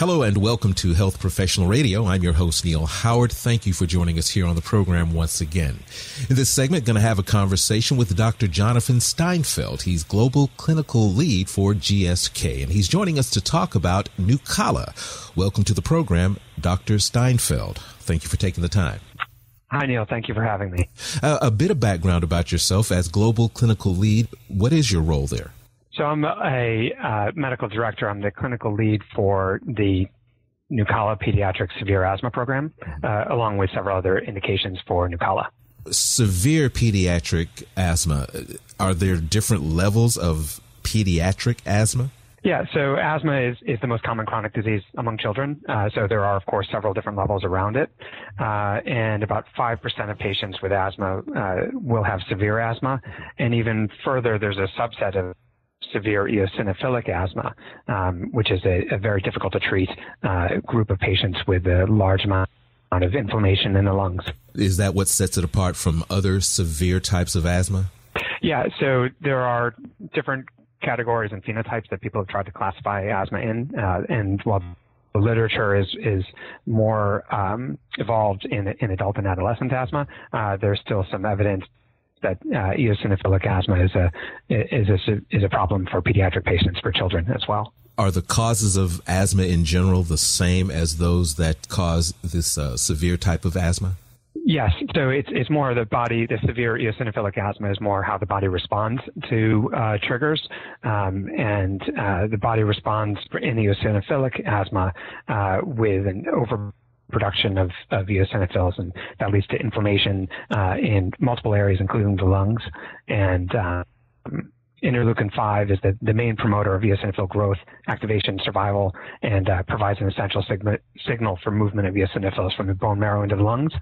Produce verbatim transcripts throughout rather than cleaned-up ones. Hello and welcome to Health Professional Radio. I'm your host, Neil Howard. Thank you for joining us here on the program once again. In this segment, going to have a conversation with Doctor Jonathan Steinfeld. He's Global Clinical Lead for G S K, and he's joining us to talk about Nucala. Welcome to the program, Doctor Steinfeld. Thank you for taking the time. Hi, Neil. Thank you for having me. Uh, a bit of background about yourself as Global Clinical Lead. What is your role there? So I'm a uh, medical director. I'm the clinical lead for the Nucala Pediatric Severe Asthma Program, uh, along with several other indications for Nucala. Severe pediatric asthma, are there different levels of pediatric asthma? Yeah, so asthma is, is the most common chronic disease among children. Uh, so there are, of course, several different levels around it. Uh, and about five percent of patients with asthma uh, will have severe asthma. And even further, there's a subset of severe eosinophilic asthma, um, which is a, a very difficult to treat uh, group of patients with a large amount of inflammation in the lungs. Is that what sets it apart from other severe types of asthma? Yeah, so there are different categories and phenotypes that people have tried to classify asthma in, uh, and while the literature is is more um, evolved in, in adult and adolescent asthma, uh, there's still some evidence that uh, eosinophilic asthma is a, is a is a problem for pediatric patients, for children as well. Are the causes of asthma in general the same as those that cause this uh, severe type of asthma? Yes. So it's it's more the body. The severe eosinophilic asthma is more how the body responds to uh, triggers, um, and uh, the body responds in eosinophilic asthma uh, with an over. production of, of eosinophils, and that leads to inflammation uh, in multiple areas, including the lungs. And uh, Interleukin five is the, the main promoter of eosinophil growth, activation, survival, and uh, provides an essential sigma, signal for movement of eosinophils from the bone marrow into the lungs.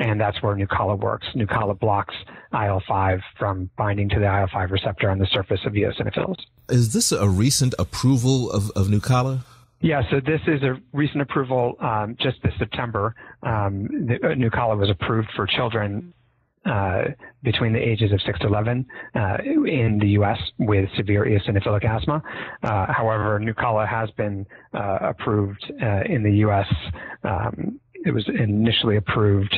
And that's where Nucala works. Nucala blocks I L five from binding to the I L five receptor on the surface of eosinophils. Is this a recent approval of, of Nucala? Yeah, so this is a recent approval um, just this September. Um, the, uh, Nucala was approved for children uh, between the ages of six to eleven uh, in the U S with severe eosinophilic asthma. Uh, however, Nucala has been uh, approved uh, in the U S Um, it was initially approved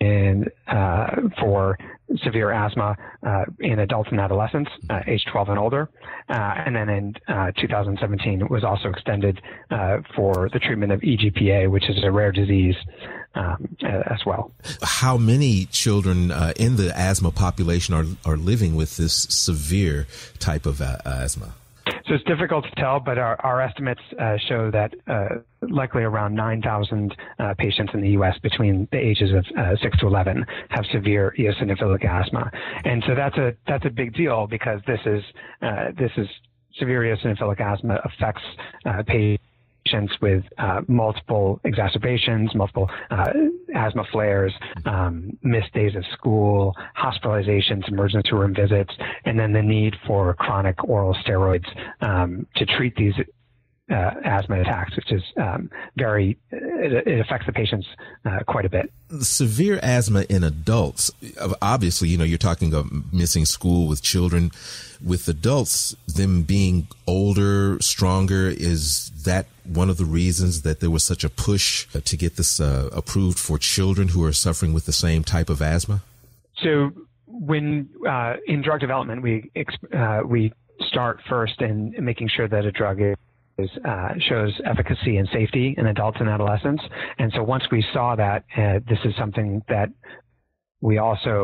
in uh, for severe asthma uh, in adults and adolescents, uh, age twelve and older. Uh, and then in uh, two thousand seventeen, it was also extended uh, for the treatment of E G P A, which is a rare disease um, as well. How many children uh, in the asthma population are, are living with this severe type of uh, asthma? So it's difficult to tell, but our, our estimates uh, show that uh, likely around nine thousand uh, patients in the U S between the ages of uh, six to eleven have severe eosinophilic asthma. And so that's a that's a big deal, because this is uh, this is severe eosinophilic asthma affects uh, patients. patients with uh, multiple exacerbations, multiple uh, asthma flares, um, missed days of school, hospitalizations, emergency room visits, and then the need for chronic oral steroids um, to treat these uh, asthma attacks, which is um, very, it, it affects the patients uh, quite a bit. Severe asthma in adults, obviously, you know, you're talking of missing school with children. With adults, them being older, stronger, is that one of the reasons that there was such a push to get this uh, approved for children who are suffering with the same type of asthma? So when uh, in drug development, we uh, we start first in making sure that a drug is Uh, shows efficacy and safety in adults and adolescents. And so once we saw that, uh, this is something that we also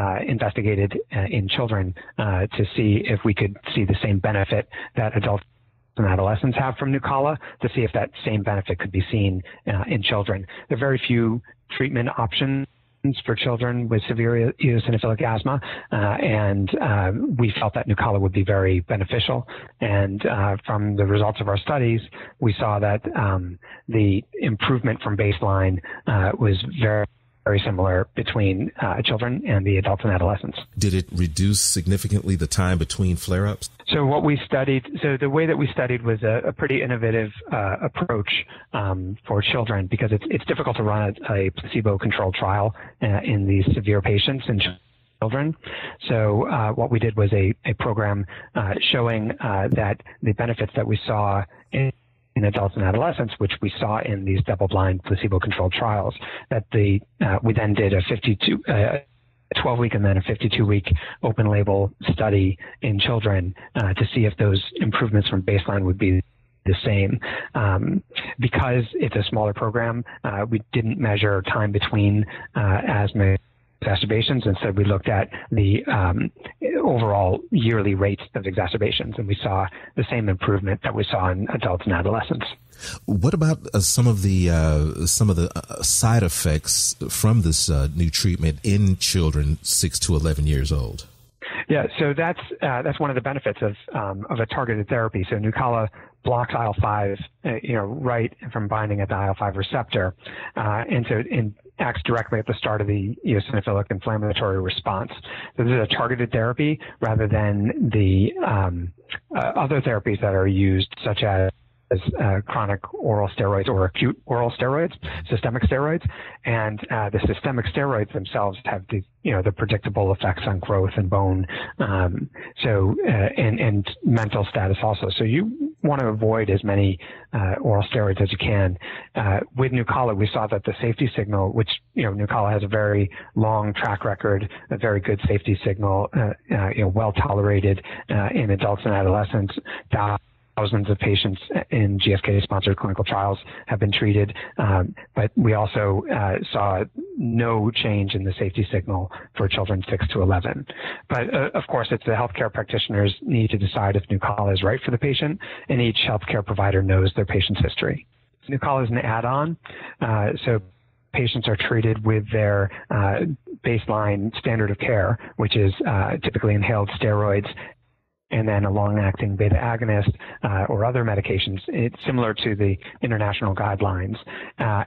uh, investigated uh, in children uh, to see if we could see the same benefit that adults and adolescents have from Nucala, to see if that same benefit could be seen uh, in children. There are very few treatment options for children with severe eosinophilic asthma, uh, and uh, we felt that Nucala would be very beneficial. And uh, from the results of our studies, we saw that um, the improvement from baseline uh, was very, very similar between uh, children and the adults and adolescents. Did it reduce significantly the time between flare-ups? So what we studied, so the way that we studied was a, a pretty innovative uh, approach um, for children, because it's, it's difficult to run a, a placebo-controlled trial uh, in these severe patients and children. So uh, what we did was a, a program uh, showing uh, that the benefits that we saw in in adults and adolescents, which we saw in these double-blind placebo-controlled trials. That the uh, we then did a fifty-two, uh, twelve-week and then a fifty-two-week open-label study in children uh, to see if those improvements from baseline would be the same. Um, because it's a smaller program, uh, we didn't measure time between uh, asthma exacerbations. Instead, we looked at the um, overall yearly rates of exacerbations, and we saw the same improvement that we saw in adults and adolescents. What about uh, some of the uh, some of the uh, side effects from this uh, new treatment in children six to eleven years old? Yeah, so that's uh, that's one of the benefits of um, of a targeted therapy. So Nucala blocks I L five, uh, you know, right from binding at the I L five receptor, uh, and so in acts directly at the start of the eosinophilic inflammatory response. So this is a targeted therapy rather than the um, uh, other therapies that are used, such as as uh, chronic oral steroids or acute oral steroids, systemic steroids. And uh, the systemic steroids themselves have the, you know, the predictable effects on growth and bone. Um, so, uh, and, and mental status also. So you want to avoid as many uh, oral steroids as you can. Uh, with Nucala, we saw that the safety signal, which, you know, Nucala has a very long track record, a very good safety signal, uh, uh, you know, well tolerated uh, in adults and adolescents. Thousands of patients in G S K-sponsored clinical trials have been treated, um, but we also uh, saw no change in the safety signal for children six to eleven. But, uh, of course, it's the healthcare practitioners need to decide if Nucala is right for the patient, and each healthcare provider knows their patient's history. Nucala is an add-on, uh, so patients are treated with their uh, baseline standard of care, which is uh, typically inhaled steroids, and then a long-acting beta agonist uh, or other medications. It's similar to the international guidelines. Uh,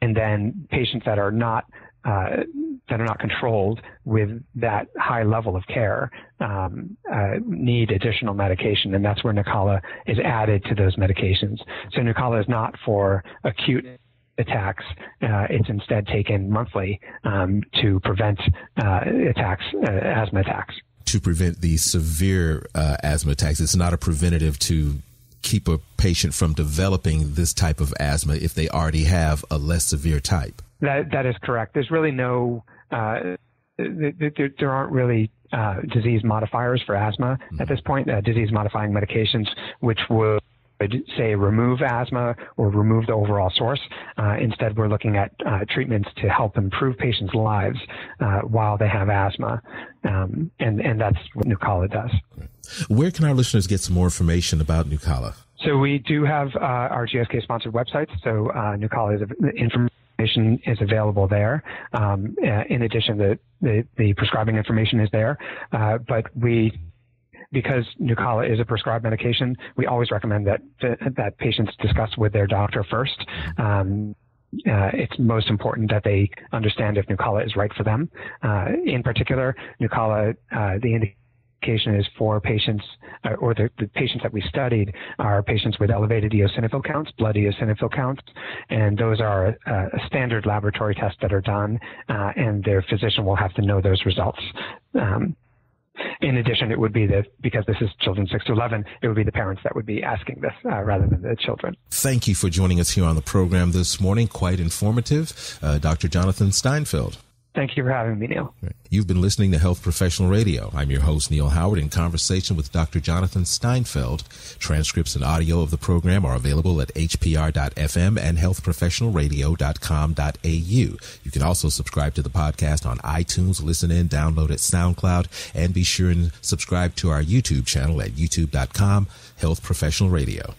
and then patients that are not uh, that are not controlled with that high level of care um, uh, need additional medication, and that's where Nucala is added to those medications. So Nucala is not for acute attacks. Uh, it's instead taken monthly um, to prevent uh, attacks, uh, asthma attacks. To prevent the severe uh, asthma attacks. It's not a preventative to keep a patient from developing this type of asthma if they already have a less severe type. That, that is correct. There's really no, uh, there, there aren't really uh, disease modifiers for asthma mm-hmm. at this point, uh, disease-modifying medications, which would say remove asthma or remove the overall source. Uh, instead, we're looking at uh, treatments to help improve patients' lives uh, while they have asthma. Um, and, and that's what Nucala does. Where can our listeners get some more information about Nucala? So we do have uh, our G S K-sponsored websites. So uh, Nucala is information. is available there. Um, in addition, the, the, the prescribing information is there. Uh, but we... Because Nucala is a prescribed medication, we always recommend that that patients discuss with their doctor first. Um, uh, it's most important that they understand if Nucala is right for them. Uh, in particular, Nucala, uh, the indication is for patients, uh, or the, the patients that we studied are patients with elevated eosinophil counts, blood eosinophil counts, and those are uh, a standard laboratory tests that are done, uh, and their physician will have to know those results. Um, In addition, it would be the, because this is children six to eleven, it would be the parents that would be asking this uh, rather than the children. Thank you for joining us here on the program this morning. Quite informative. Uh, Doctor Jonathan Steinfeld. Thank you for having me, Neil. You've been listening to Health Professional Radio. I'm your host, Neil Howard, in conversation with Doctor Jonathan Steinfeld. Transcripts and audio of the program are available at H P R dot F M and health professional radio dot com dot A U. You can also subscribe to the podcast on iTunes, listen in, download at SoundCloud, and be sure and subscribe to our YouTube channel at youtube dot com, Health Professional Radio.